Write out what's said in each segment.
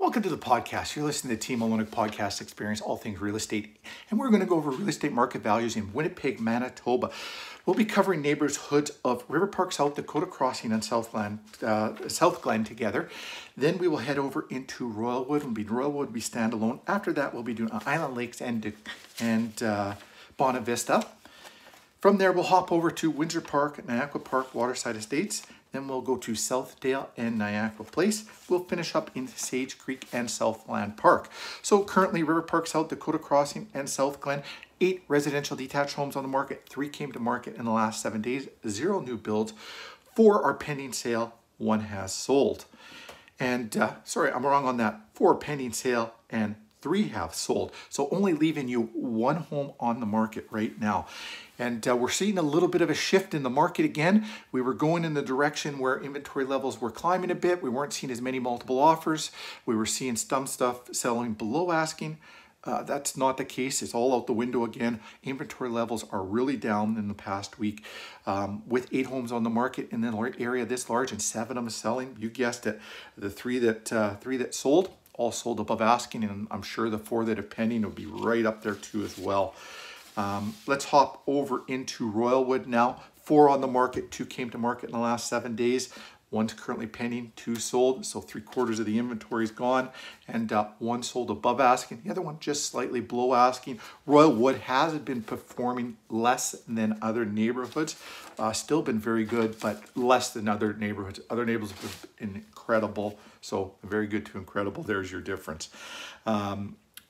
Welcome to the podcast. You're listening to Team Olyniuk Podcast, experience all things real estate. And we're going to go over real estate market values in Winnipeg, Manitoba. We'll be covering neighborhoods of River Park South, Dakota Crossing, and South Glen together. Then we will head over into Royalwood. Royalwood will be standalone. After that, we'll be doing Island Lakes and Bonavista. From there, we'll hop over to Windsor Park, Niakwa Park, Waterside Estates. Then we'll go to Southdale and Niagara Place. We'll finish up in Sage Creek and Southland Park. So currently River Park South, Dakota Crossing, and South Glen, 8 residential detached homes on the market, 3 came to market in the last 7 days, 0 new builds, 4 are pending sale, 1 has sold. And sorry, I'm wrong on that, 4 are pending sale and 3 have sold. So only leaving you 1 home on the market right now. And we're seeing a little bit of a shift in the market again. We were going in the direction where inventory levels were climbing a bit. We weren't seeing as many multiple offers. We were seeing some stuff selling below asking. That's not the case. It's all out the window again. Inventory levels are really down in the past week. With 8 homes on the market in an area this large and 7 of them selling, you guessed it, the three that sold, all sold above asking, and I'm sure the 4 that are pending will be right up there too as well. Let's hop over into Royalwood now. 4 on the market, 2 came to market in the last 7 days. 1's currently pending, 2 sold, so 3/4 of the inventory is gone, and 1 sold above asking, the other 1 just slightly below asking. Royalwood has been performing less than other neighborhoods, still been very good, but less than other neighborhoods. Other neighborhoods have been incredible, so very good to incredible, there's your difference.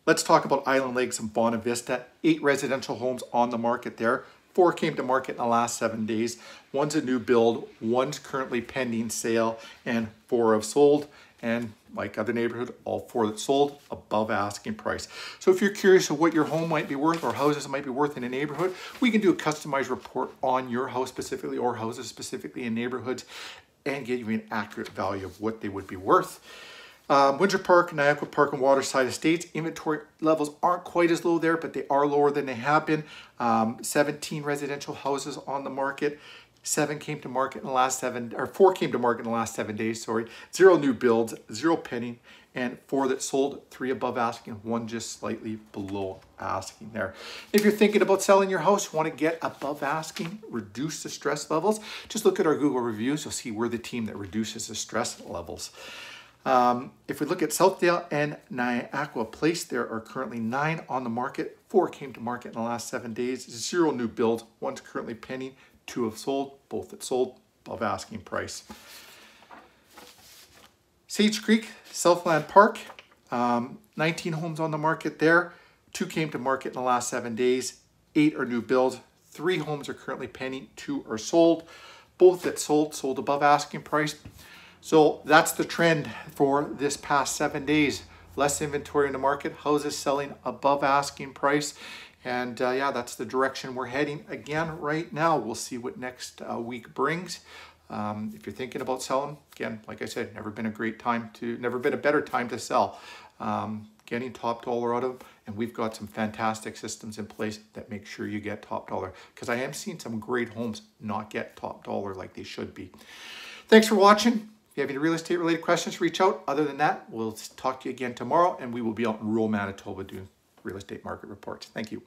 Let's talk about Island Lakes and Bonavista. 8 residential homes on the market there. 4 came to market in the last 7 days. 1's a new build, 1's currently pending sale, and 4 have sold. And like other neighborhood, all 4 that sold above asking price. So if you're curious of what your home might be worth or houses might be worth in a neighborhood, we can do a customized report on your house specifically or houses specifically in neighborhoods and give you an accurate value of what they would be worth. Windsor Park, Niakwa Park, and Waterside Estates. Inventory levels aren't quite as low there, but they are lower than they have been. 17 residential houses on the market. 4 came to market in the last 7 days, 0 new builds, 0 pending, and 4 that sold, 3 above asking, 1 just slightly below asking there. If you're thinking about selling your house, you want to get above asking, reduce the stress levels, just look at our Google reviews. You'll see we're the team that reduces the stress levels. If we look at Southdale and Niakwa Place, there are currently 9 on the market. 4 came to market in the last 7 days, 0 new builds, 1's currently pending, 2 have sold, both that sold above asking price. Sage Creek, Southland Park, 19 homes on the market there, 2 came to market in the last 7 days, 8 are new builds, 3 homes are currently pending, 2 are sold, both that sold above asking price. So that's the trend for this past 7 days. Less inventory in the market, houses selling above asking price. And yeah, that's the direction we're heading again right now. We'll see what next week brings. If you're thinking about selling, again, like I said, never been a better time to sell. Getting top dollar out of them, and we've got some fantastic systems in place that make sure you get top dollar, because I am seeing some great homes not get top dollar like they should be. Thanks for watching. If you have any real estate related questions, reach out. Other than that, we'll talk to you again tomorrow, and we will be out in rural Manitoba doing real estate market reports. Thank you.